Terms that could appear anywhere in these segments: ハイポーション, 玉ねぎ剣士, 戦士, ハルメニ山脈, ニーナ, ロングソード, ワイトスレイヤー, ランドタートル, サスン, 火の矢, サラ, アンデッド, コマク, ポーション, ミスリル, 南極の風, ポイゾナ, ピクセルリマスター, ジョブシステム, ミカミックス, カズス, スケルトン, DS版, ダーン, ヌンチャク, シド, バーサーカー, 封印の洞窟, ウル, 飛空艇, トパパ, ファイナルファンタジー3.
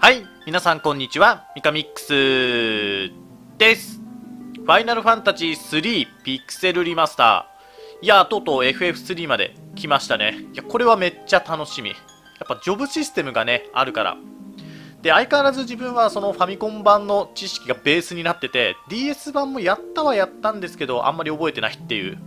はい、皆さんこんにちは、ミカミックスです。ファイナルファンタジー3ピクセルリマスター。いやー、とうとう FF3 まで来ましたね。いや、これはめっちゃ楽しみ。やっぱジョブシステムがね、あるから。で、相変わらず自分はそのファミコン版の知識がベースになってて、DS 版もやったはやったんですけど、あんまり覚えてないっていう。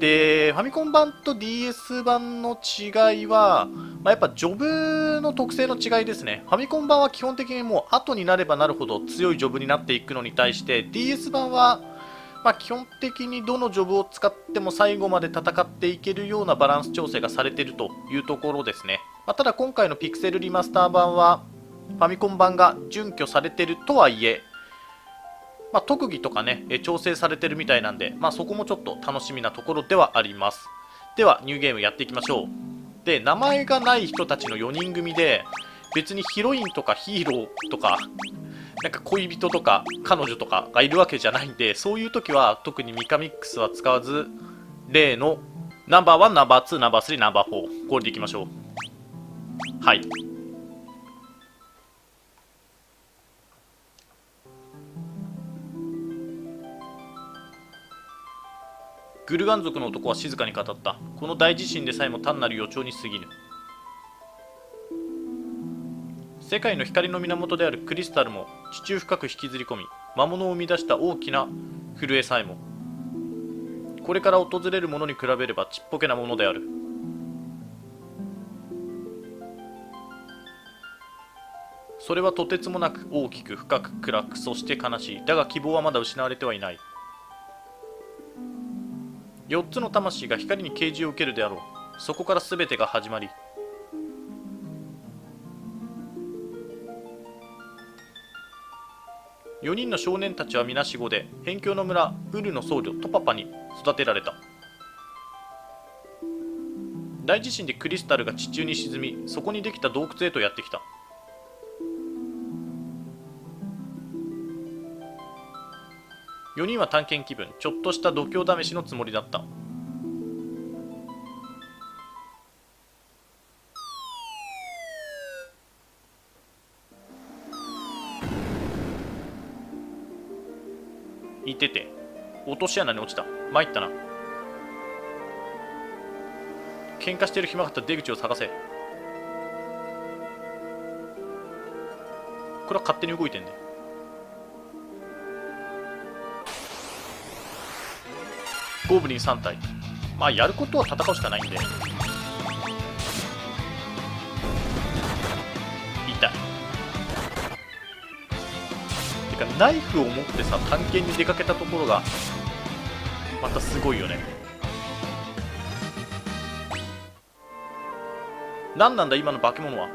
で、ファミコン版と DS 版の違いは、やっぱジョブの特性の違いですね。ファミコン版は基本的にもう後になればなるほど強いジョブになっていくのに対して DS 版は、基本的にどのジョブを使っても最後まで戦っていけるようなバランス調整がされているというところですね。ただ今回のピクセルリマスター版はファミコン版が準拠されているとはいえ、特技とかね調整されているみたいなんで、そこもちょっと楽しみなところではあります。ではニューゲームやっていきましょう。で、名前がない人たちの4人組で、別にヒロインとかヒーローとか、なんか恋人とか彼女とかがいるわけじゃないんで、そういう時は特にミカミックスは使わず、例のナンバー1、ナンバー2、ナンバー3、ナンバー4、これでいきましょう。はい。グルガン族の男は静かに語った。この大地震でさえも単なる予兆に過ぎぬ。世界の光の源であるクリスタルも地中深く引きずり込み、魔物を生み出した大きな震えさえもこれから訪れるものに比べればちっぽけなものである。それはとてつもなく大きく、深く、暗く、そして悲しい。だが希望はまだ失われてはいない。4つの魂が光に啓示を受けるであろう。そこから全てが始まり、4人の少年たちは皆死後で、辺境の村ウルの僧侶トパパに育てられた。大地震でクリスタルが地中に沈み、そこにできた洞窟へとやってきた。4人は探検気分、ちょっとした度胸試しのつもりだった。いてて、落とし穴に落ちた。参ったな。喧嘩してる暇があったら出口を探せ。これは勝手に動いてんね。ゴブリン3体。やることは戦うしかないんで。痛い。てか、ナイフを持ってさ、探検に出かけたところが、またすごいよね。何なんだ、今の化け物は。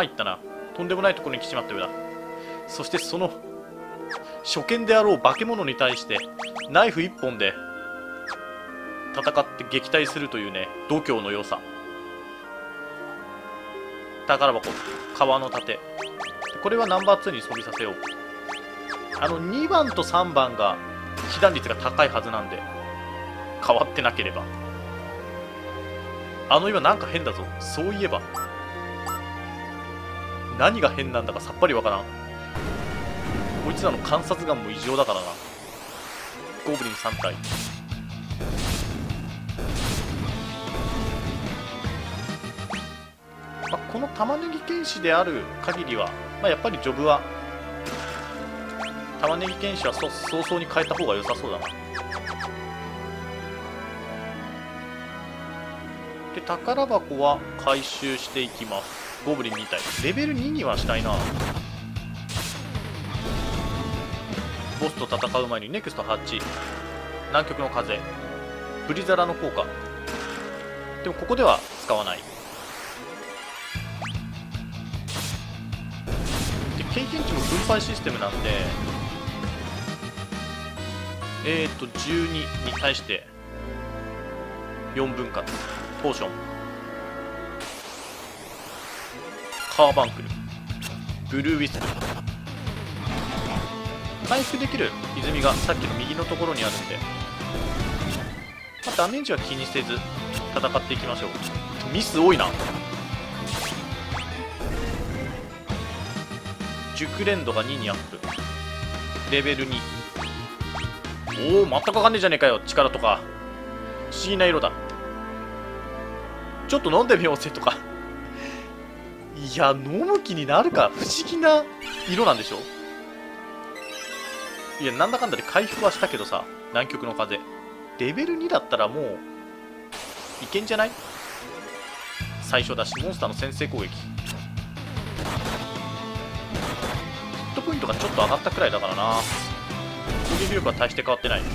言ったな。とんでもないところに来ちまったようだ。そしてその、初見であろう化け物に対して、ナイフ1本で、戦って撃退するというね、度胸の良さ。宝箱、川の盾、これはナンバー2に装備させよう。2番と3番が被弾率が高いはずなんで、変わってなければ。今なんか変だぞ。そういえば何が変なんだかさっぱりわからん。こいつらの観察眼も異常だからな。ゴブリン3体。この玉ねぎ剣士である限りは、やっぱりジョブは玉ねぎ剣士は早々に変えた方が良さそうだな。で、宝箱は回収していきます。ゴブリン2体レベル2にはしたいな。ボスと戦う前にネクスト8、南極の風、ブリザラの効果、でもここでは使わない。経験値も分配システムなんで、12に対して4分割、ポーション、カーバンクル、ブルーウィスク、回復できる泉がさっきの右のところにあるんで、ダメージは気にせず戦っていきましょう。ミス多いな。熟練度が2にアップ、レベル2。おお、全くわかんねえじゃねえかよ、力とか。不思議な色だ。ちょっと飲んでみようぜとか。いや、飲む気になるか。不思議な色なんでしょ。いや、なんだかんだで回復はしたけどさ、南極の風レベル2だったらもういけんじゃない。最初だし、モンスターの先制攻撃、ヒットポイントがちょっと上がったくらいだからな。攻撃力は大して変わってない。こ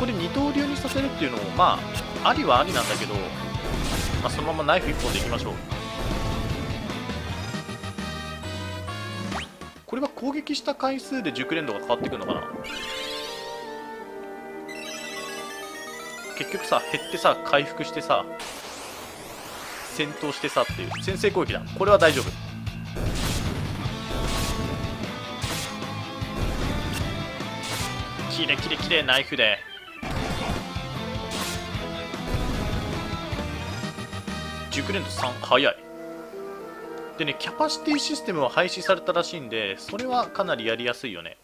こで二刀流にさせるっていうのもまあありはありなんだけど、まあ、そのままナイフ一本でいきましょう。これは攻撃した回数で熟練度が変わってくるのかな。結局さ、減ってさ、回復してさ、戦闘してさっていう先制攻撃だ。これは大丈夫。キレキレキレ、ナイフで熟練度3、早い。でね、キャパシティシステムは廃止されたらしいんで、それはかなりやりやすいよね。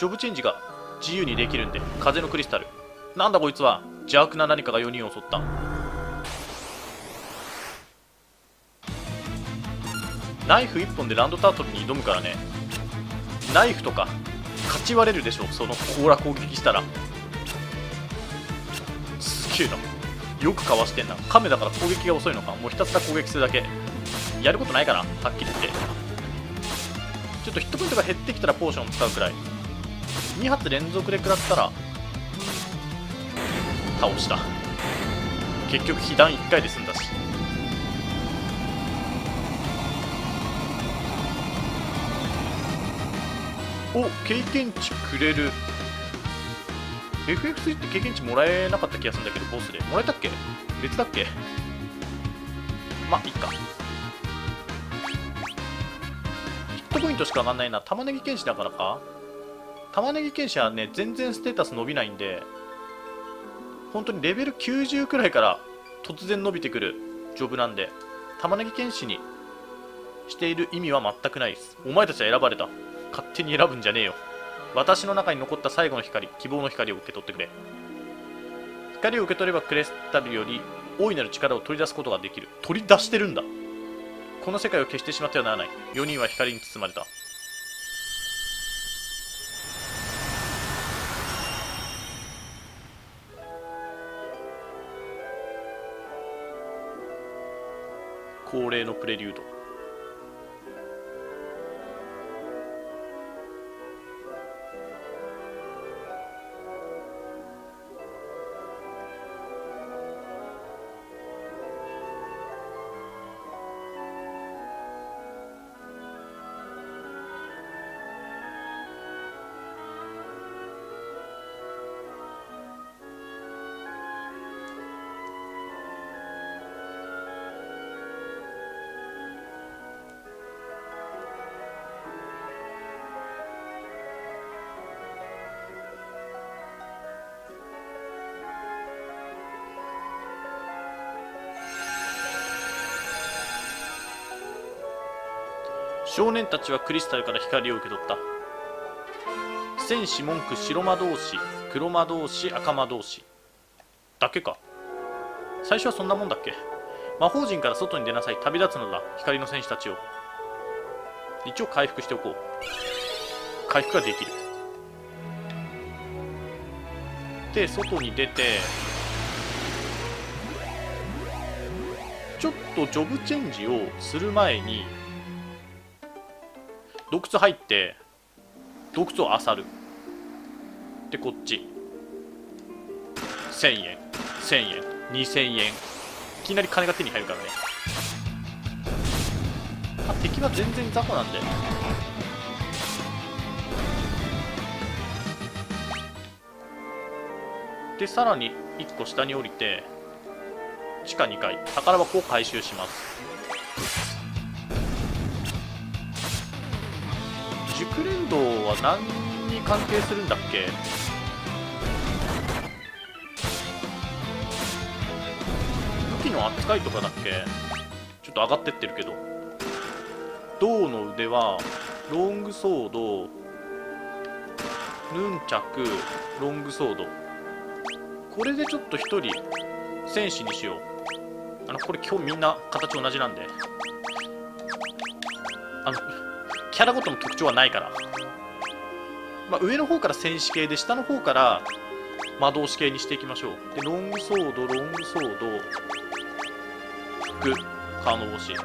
ジョブチェンジが自由にできるんで。風のクリスタル、なんだこいつは。邪悪な何かが4人を襲った。ナイフ1本でランドタートルに挑むからね。ナイフとか勝ち割れるでしょ、その甲羅攻撃したら。すげえな、よくかわしてんな。カメだから攻撃が遅いのか。もうひたすら攻撃するだけ、やることないかな、はっきり言って。ちょっとヒットポイントが減ってきたらポーション使うくらい。2発連続で食らったら倒した。結局被弾1回で済んだし。お、経験値くれる。 FF3 って経験値もらえなかった気がするんだけど、ボスでもらえたっけ、別だっけ。まあいいか。ヒットポイントしか上がんないな。玉ねぎ剣士だからか。玉ねぎ剣士はね、全然ステータス伸びないんで、本当にレベル90くらいから突然伸びてくるジョブなんで、玉ねぎ剣士にしている意味は全くないです。お前たちは選ばれた。勝手に選ぶんじゃねえよ。私の中に残った最後の光、希望の光を受け取ってくれ。光を受け取ればクレスタルより大いなる力を取り出すことができる。取り出してるんだ。この世界を消してしまってはならない。4人は光に包まれた。恒例のプレリュード。少年たちはクリスタルから光を受け取った。戦士、文句、白魔導士、黒魔導士、赤魔導士だけか。最初はそんなもんだっけ。魔法陣から外に出なさい、旅立つのだ、光の戦士たちを。一応回復しておこう。回復ができる。で、外に出て、ちょっとジョブチェンジをする前に洞窟入って洞窟を漁る。で、こっち1000円、1000円、2000円、いきなり金が手に入るからね。あ、敵は全然雑魚なんで。で、さらに1個下に降りて地下2階、宝箱を回収します。熟練度は何に関係するんだっけ。武器の扱いとかだっけ。ちょっと上がってってるけど、銅の腕はロングソード、ヌンチャク、ロングソード、これでちょっと1人戦士にしよう。これ今日みんな形同じなんで、キャラごとの特徴はないから、上の方から戦士系で下の方から魔導士系にしていきましょう。でロングソード、ロングソード、服、顔の帽子で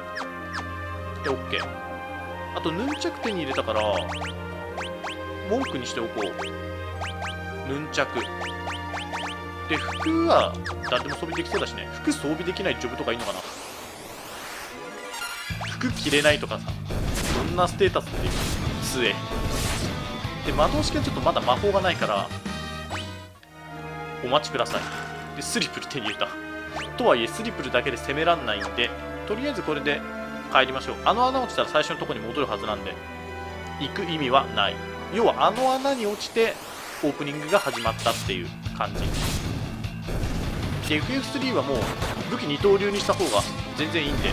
OK。 あとヌンチャク手に入れたから文句にしておこう。ヌンチャクで服は誰でも装備できそうだしね。服装備できないジョブとかいいのかな。服着れないとかさ、そんなステータスっていう杖で魔導士系はちょっとまだ魔法がないからお待ちください。でスリプル手に入れたとはいえスリプルだけで攻めらんないんで、とりあえずこれで帰りましょう。穴落ちたら最初のところに戻るはずなんで行く意味はない。要は穴に落ちてオープニングが始まったっていう感じで、 FF3 はもう武器二刀流にした方が全然いいんで、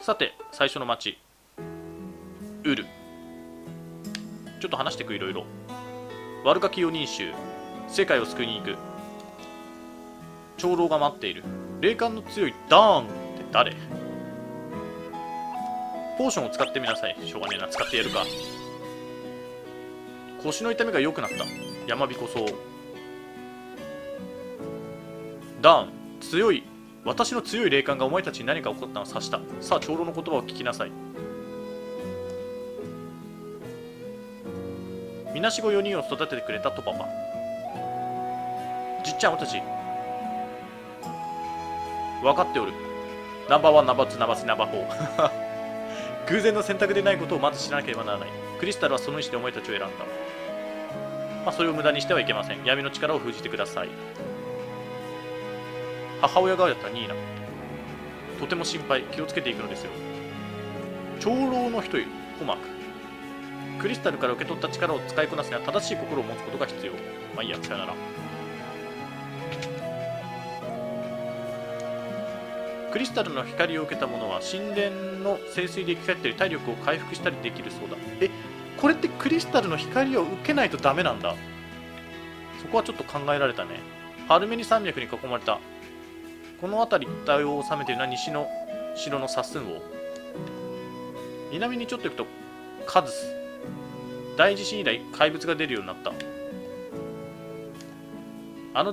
さて最初の街ウル、ちょっと話してくいろいろ。悪ガキ4人衆、世界を救いに行く。長老が待っている。霊感の強いダーンって誰。ポーションを使ってみなさい。しょうがねえな、使ってやるか。腰の痛みが良くなった。山彦草。ダーン、強い。私の強い霊感がお前たちに何か起こったのを察した。さあ長老の言葉を聞きなさい。みなしご4人を育ててくれたとパパ。じっちゃん、私分かっておる。ナンバーワン、ナンバーツー、ナンバース、ナンバーフォー偶然の選択でないことをまず知らなければならない。クリスタルはその意思でお前たちを選んだ。それを無駄にしてはいけません。闇の力を封じてください。母親がやったニーナ、とても心配、気をつけていくのですよ。長老の一人コマク、クリスタルから受け取った力を使いこなすには正しい心を持つことが必要。まあいいや、さよなら。クリスタルの光を受けたものは神殿の聖水で生き返ったり体力を回復したりできるそうだ。これってクリスタルの光を受けないとダメなんだ。そこはちょっと考えられたね。ハルメニ山脈に囲まれたこの辺り一帯を治めているのは西の城のサスン王。南にちょっと行くとカズス、大地震以来怪物が出るようになった。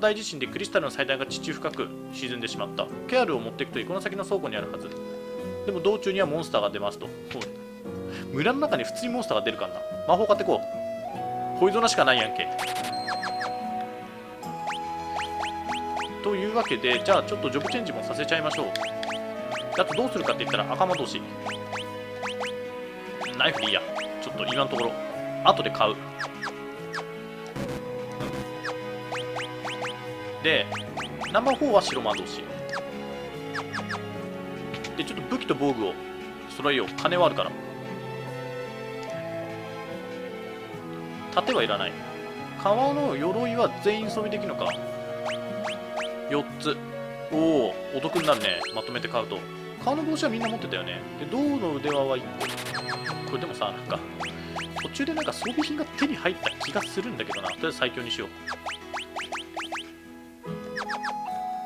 大地震でクリスタルの祭壇が地中深く沈んでしまった。ケアルを持っていくといい。この先の倉庫にあるはず。でも道中にはモンスターが出ますと。村の中に普通にモンスターが出るからな。魔法買ってこう。ポイゾナしかないやんけ。というわけで、じゃあちょっとジョブチェンジもさせちゃいましょう。あとどうするかって言ったら赤魔導士、ナイフでいいや。ちょっと今のところ後で買う。でナンバー4は白魔導士で、ちょっと武器と防具を揃えよう。金はあるから。盾はいらない。革の鎧は全員装備できるのか。4つ。おお、お得になるね、まとめて買うと。革の帽子はみんな持ってたよね。で銅の腕輪は1個。これでもさ、なんか途中でなんか装備品が手に入った気がするんだけどな。とりあえず最強にしよう。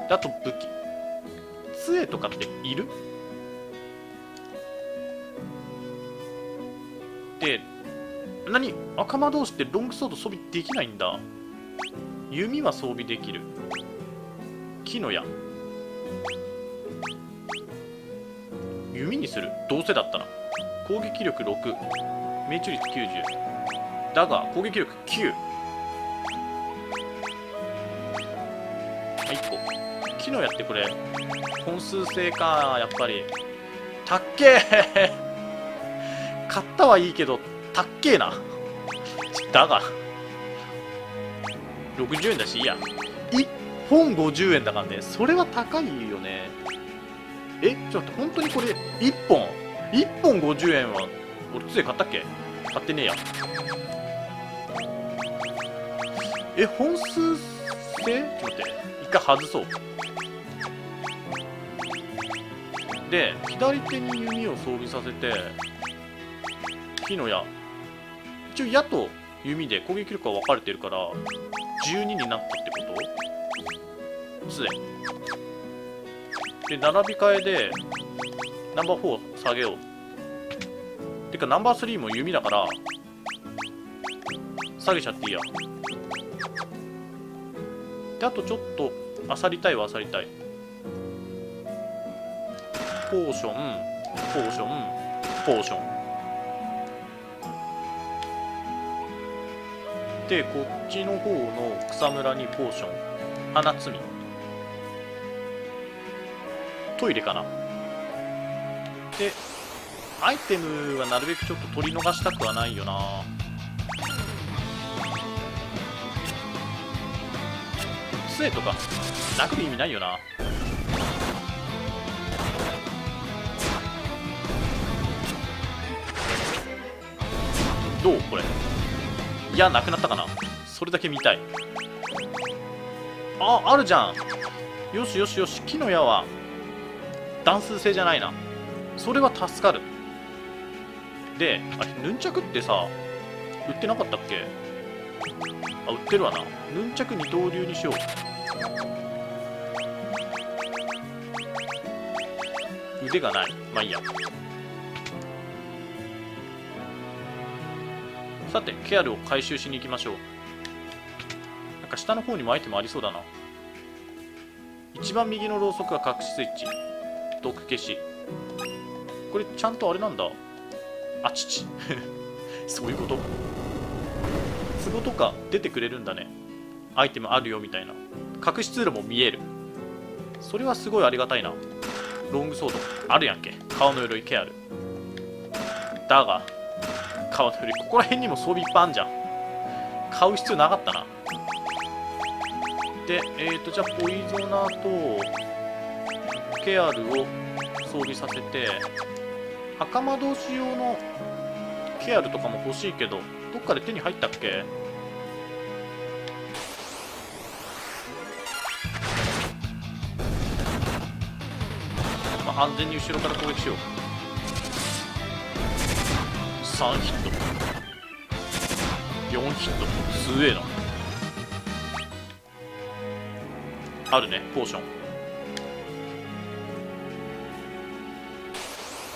であと武器、杖とかっている。で何、赤魔導士ってロングソード装備できないんだ。弓は装備できる。木の矢、弓にする。どうせだったら攻撃力6、命中率90だが攻撃力9。1個。木の矢ってこれ本数制か。やっぱりたっけえ買ったはいいけどたっけえな。だが60円だしいいや。1本50円だからね、それは高いよね。ちょっと本当にこれ1本50円は俺杖買ったっけ。買ってねえや。本数待って、一回外そう。で、左手に弓を装備させて、火の矢。一応矢と弓で攻撃力が分かれてるから、12になったってことすでに。で、並び替えで、ナンバー4下げよう。てか、ナンバー3も弓だから、下げちゃっていいや。で、あとちょっと、漁りたいは漁りたい。ポーション、ポーション、ポーション。で、こっちの方の草むらにポーション。花摘み。トイレかな。で、アイテムはなるべくちょっと取り逃したくはないよな。杖とかなくる意味ないよな。どうこれ、いやなくなったかな。それだけ見たい。あ、あるじゃん。よしよしよし。木の矢は段数制じゃないな。それは助かる。で、あれヌンチャクってさ売ってなかったっけ。あ、売ってるわな。ヌンチャク二刀流にしよう。腕がない。まあいいや。さて、ケアルを回収しに行きましょう。なんか下の方にもアイテムありそうだな。一番右のろうそくは隠しスイッチ。毒消し。これちゃんとあれなんだ。あちち。そういうこと。壺とか出てくれるんだね。アイテムあるよみたいな。隠し通路も見える。それはすごいありがたいな。ロングソードあるやんけ。顔の鎧ケアルだが、顔の鎧ここら辺にも装備いっぱいあんじゃん。買う必要なかったな。で、じゃあポイゾナーとケアルを装備させて、袴同士用のケアルとかも欲しいけど、どっかで手に入ったっけ。安全に後ろから攻撃しよう。3ヒット4ヒットすげえな。あるね、ポーション。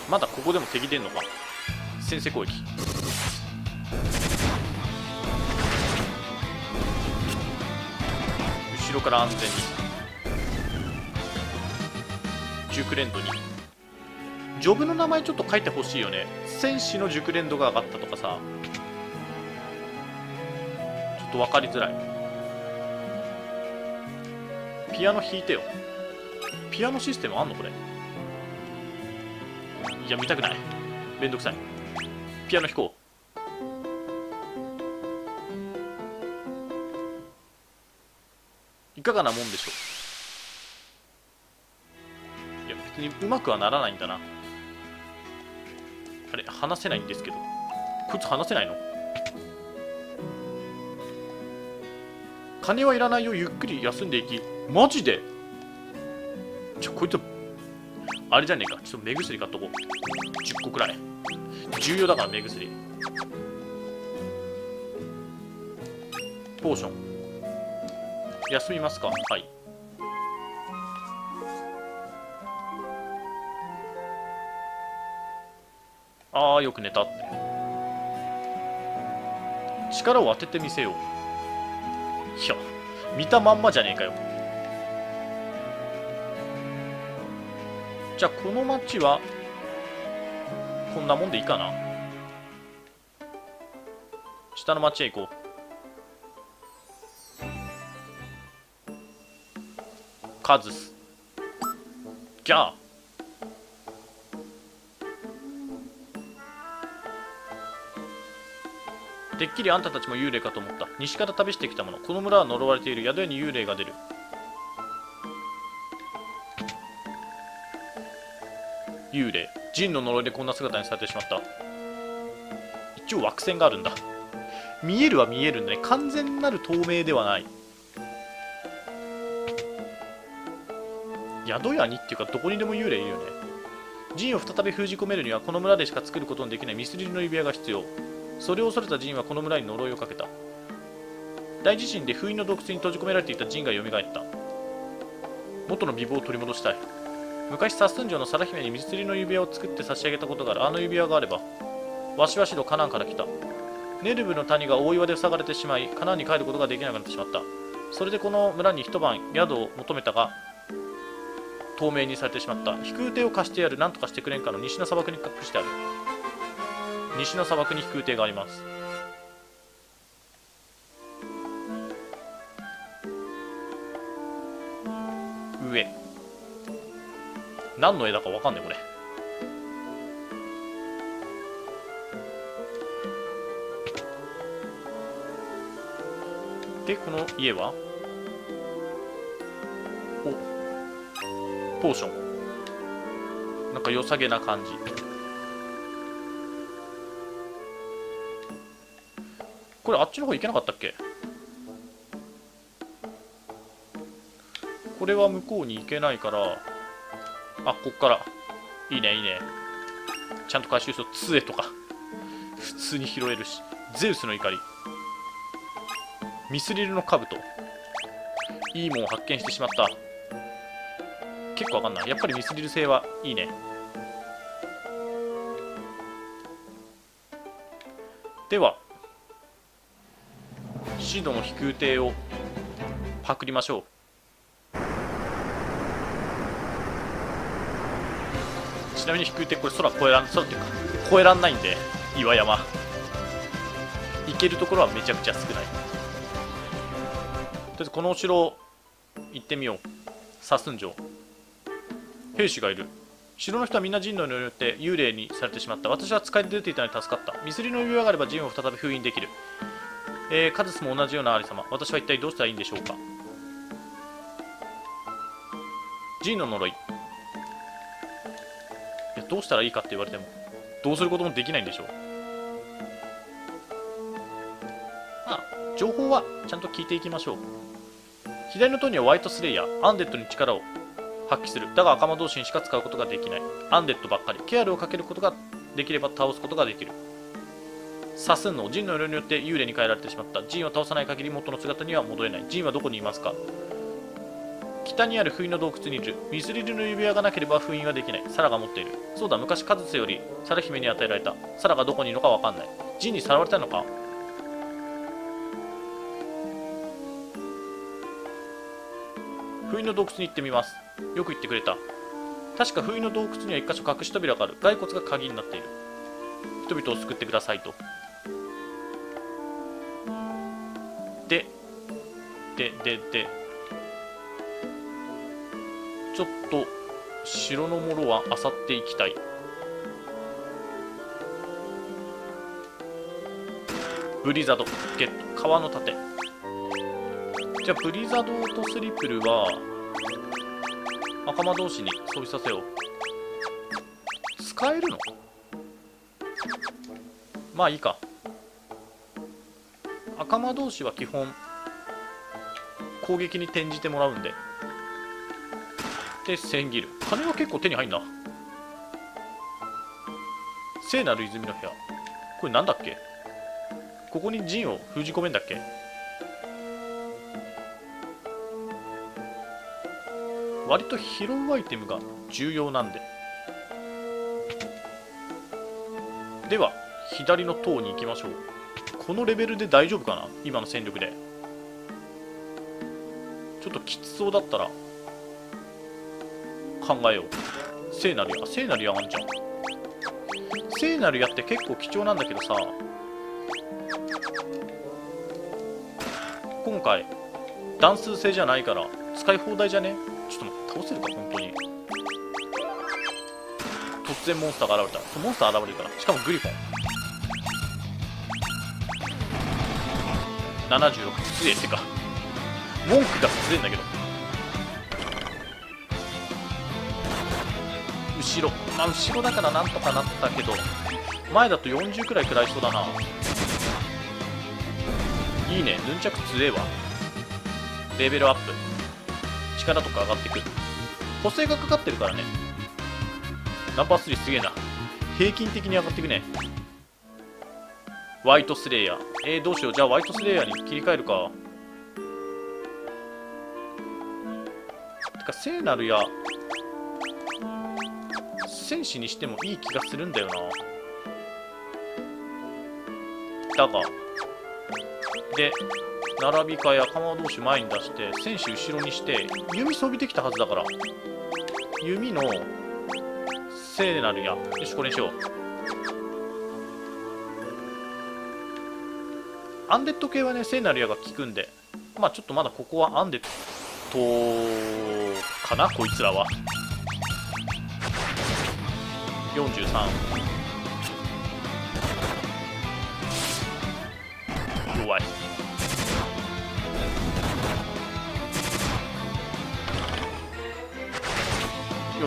まだここでも敵出んのか。先制攻撃。後ろから安全に。熟練度にジョブの名前ちょっと書いてほしいよね。戦士の熟練度が上がったとかさ、ちょっと分かりづらい。ピアノ弾いてよ。ピアノシステムあんのこれ。いや見たくない、めんどくさい。ピアノ弾こう。いかがなもんでしょう。うまくはならないんだな。あれ話せないんですけど、こいつ話せないの。金はいらないよ、ゆっくり休んでいき。マジでこいつあれじゃねえか。ちょっと目薬買っとこう。10個くらい重要だから目薬。ポーション休みますか。はい、ああよく寝たって。力を当ててみせよう。いや見たまんまじゃねえかよ。じゃあこの町はこんなもんでいいかな。下の町へ行こう。カズスギャー。てっきりあんたたちも幽霊かと思った。西から旅してきたもの。この村は呪われている。宿屋に幽霊が出る。幽霊。ジンの呪いでこんな姿にされてしまった。一応惑星があるんだ。見えるは見えるんだね。完全なる透明ではない。宿屋にっていうかどこにでも幽霊いるよね。ジンを再び封じ込めるにはこの村でしか作ることのできないミスリルの指輪が必要。それを恐れたジンはこの村に呪いをかけた。大地震で封印の洞窟に閉じ込められていたジンが蘇った。元の美貌を取り戻したい。昔サスン城のサラ姫にミスリルの指輪を作って差し上げたことがある。あの指輪があれば。わしはシドカナンから来た。ネルブの谷が大岩で塞がれてしまい、カナンに帰ることができなくなってしまった。それでこの村に一晩宿を求めたが、透明にされてしまった。飛空艇を貸してやる。なんとかしてくれんかの西の砂漠に隠してある。西の砂漠に飛空艇があります。上。何の絵だかわかんねえこれ。で、この家はおポーションなんか良さげな感じ。これあっちの方行けなかったっけ。これは向こうに行けないから、あ、こっからいいねいいね。ちゃんと回収すると杖とか普通に拾えるし。ゼウスの怒り、ミスリルの兜、いいもんを発見してしまった。結構わかんない。やっぱりミスリル製はいいね。ではシドの飛空艇をパクりましょう。ちなみに飛空艇これ空っていうか越えらんないんで、岩山行けるところはめちゃくちゃ少ない。とりあえずこのお城行ってみよう。サスン城、兵士がいる。城の人はみんな人類によって幽霊にされてしまった。私は使い出ていたので助かった。ミスリルの指輪があれば人を再び封印できる。カズスも同じようなありさま。私は一体どうしたらいいんでしょうか。人の呪い、いやどうしたらいいかって言われてもどうすることもできないんでしょう。まあ情報はちゃんと聞いていきましょう。左の塔にはワイトスレイヤー、アンデッドに力を発揮する。だが赤魔同士にしか使うことができない。アンデッドばっかり。ケアルをかけることができれば倒すことができる。サスンのジンの色によって幽霊に変えられてしまった。ジンを倒さない限り元の姿には戻れない。ジンはどこにいますか。北にある封印の洞窟にいる。ミスリルの指輪がなければ封印はできない。サラが持っている。そうだ、昔カズセよりサラ姫に与えられた。サラがどこにいるのかわかんない。ジンにさらわれたのか。封印の洞窟に行ってみます。よく言ってくれた。確か封印の洞窟には1箇所隠し扉がある。骸骨が鍵になっている。人々を救ってくださいと。でちょっと城のものは漁っていきたい。ブリザードゲット。川の盾。じゃあブリザードとスリプルは赤間同士に装備させよう。使えるの？まあいいか。赤間同士は基本攻撃に転じてもらうんで。で千切る。金は結構手に入んな。聖なる泉の部屋、これなんだっけ。ここに陣を封じ込めんだっけ。割と拾うアイテムが重要なんで。では左の塔に行きましょう。このレベルで大丈夫かな、今の戦力で。ちょっときつそうだったら考えよう。聖なる矢、聖なる矢あんじゃん。聖なる矢って結構貴重なんだけどさ、今回段数制じゃないから使い放題じゃね。ちょっと待って、倒せるか本当に。突然モンスターが現れた。モンスター現れるから。しかもグリフォン76失礼ってか文句が失礼んだけど。後ろ、まあ後ろだからなんとかなったけど、前だと40くらい食らいそうだな。いいね、ヌンチャク強えわ。レベルアップ、力とか上がってくる。補正がかかってるからね。ナンバー3すげえな。平均的に上がっていくね。ワイトスレイヤー。どうしよう。じゃあワイトスレイヤーに切り替えるか。てか聖なるや戦士にしてもいい気がするんだよな。だがで並び替えや鎌同士前に出して戦士後ろにして弓装備できたはずだから、弓の聖なる矢、よしこれにしよう。アンデッド系はね聖なる矢が効くんで、まあちょっとまだここはアンデッドかなこいつらは。43弱い。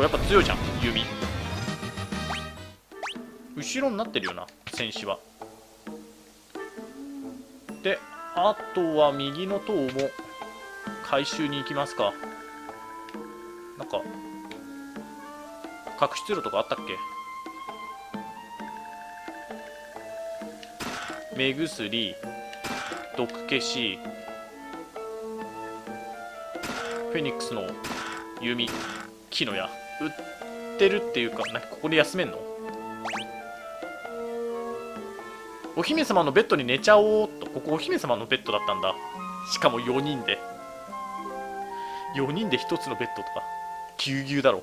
やっぱ強いじゃん弓。後ろになってるよな戦士は。であとは右の塔も回収に行きますか。なんか隠し通路とかあったっけ。目薬、毒消し、フェニックスの弓、木の矢、売ってるっていうか、なんかここで休めんの？お姫様のベッドに寝ちゃおうっと。ここお姫様のベッドだったんだ。しかも4人で。4人で1つのベッドとか。ぎゅうぎゅうだろ。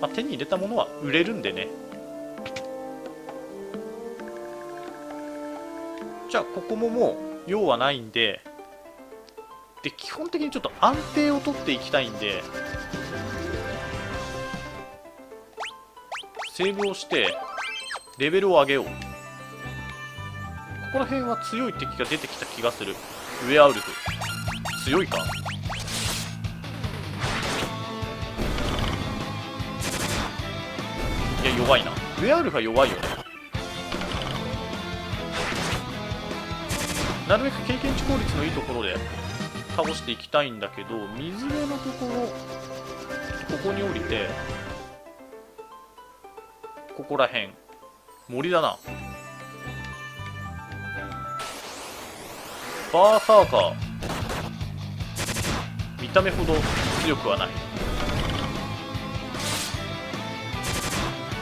まあ、手に入れたものは売れるんでね。じゃあここももう用はないんで、で基本的にちょっと安定を取っていきたいんで、セーブをしてレベルを上げよう。ここら辺は強い敵が出てきた気がする。ウェアウルフ強いか。いや弱いな。ウェアウルフは弱いよね。なるべく経験値効率のいいところで倒していきたいんだけど、水辺のところ、ここに降りて、ここら辺森だな。バーサーカー見た目ほど強くはない。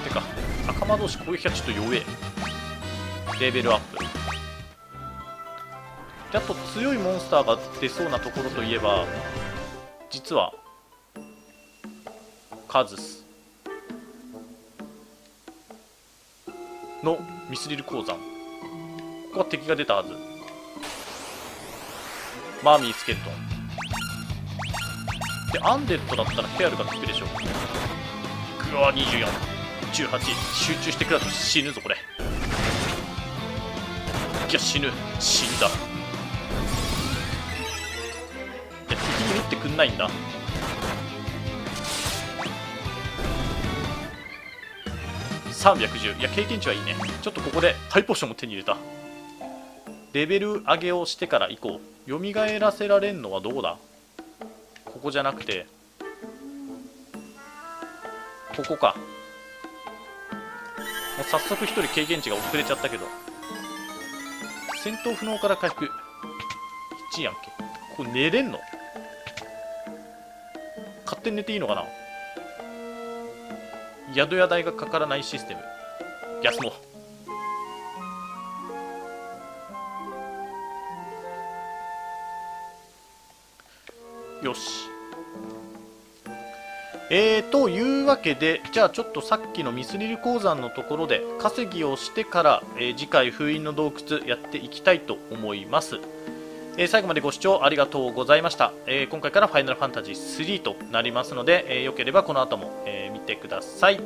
てか袴同士攻撃がちょっと弱え。レベルアップ。あと強いモンスターが出そうなところといえば、実はカズスのミスリル鉱山。ここは敵が出たはず。マーミースケルトンでアンデッドだったらフェアルが効くでしょう。グワー2418集中してくらと死ぬぞこれ。いや死んだ。いや敵に撃ってくんないんだ。310。いや経験値はいいね。ちょっとここでハイポーションも手に入れた。レベル上げをしてから行こう。よみがえらせられんのはどこだ。ここじゃなくてここか。もう早速1人経験値が遅れちゃったけど、戦闘不能から回復1やんけ。ここ寝れんの？勝手に寝ていいのかな。宿屋代がかからないシステム。休もう。よし。というわけで、じゃあちょっとさっきのミスリル鉱山のところで稼ぎをしてから、次回封印の洞窟やっていきたいと思います。最後までご視聴ありがとうございました。今回からファイナルファンタジー3となりますので、良ければこの後も、見てください。